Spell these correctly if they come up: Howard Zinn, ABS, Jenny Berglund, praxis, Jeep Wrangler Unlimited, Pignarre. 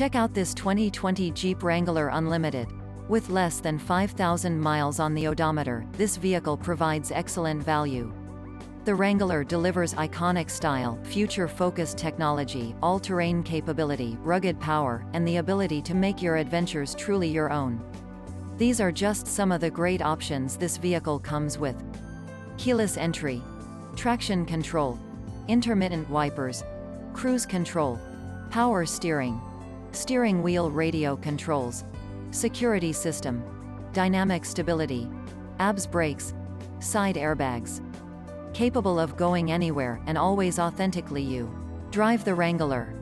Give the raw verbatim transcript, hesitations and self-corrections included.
Check out this twenty twenty Jeep Wrangler Unlimited. With less than five thousand miles on the odometer, this vehicle provides excellent value. The Wrangler delivers iconic style, future-focused technology, all-terrain capability, rugged power, and the ability to make your adventures truly your own. These are just some of the great options this vehicle comes with: keyless entry, traction control, intermittent wipers, cruise control, power steering, steering wheel radio controls, security system, dynamic stability, A B S brakes, side airbags. Capable of going anywhere and always authentically you. Drive the Wrangler.